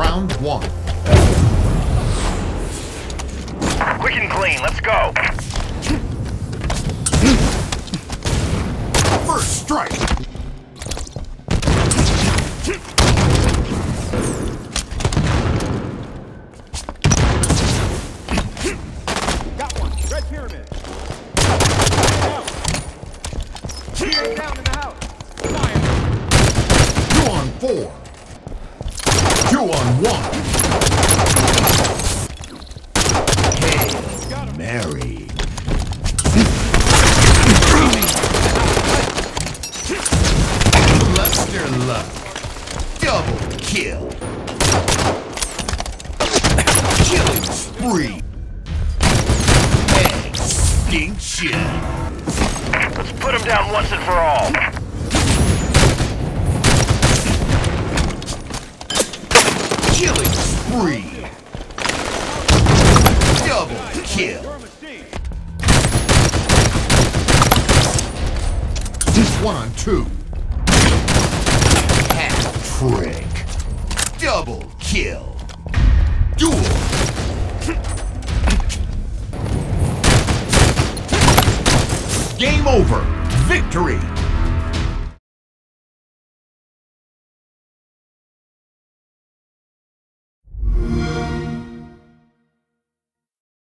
Round one. Quick and clean, let's go. First strike. Got one. Red pyramid. Tear down in the house. Fire. 2 on 4. 2 on 1. Hey, Mary. Your luck. Double kill. Killing spree. Extinction. Let's put him down once and for all. Killing spree. Double kill. Just 1 on 2. Trick. Double kill. Duel. Game over. Victory.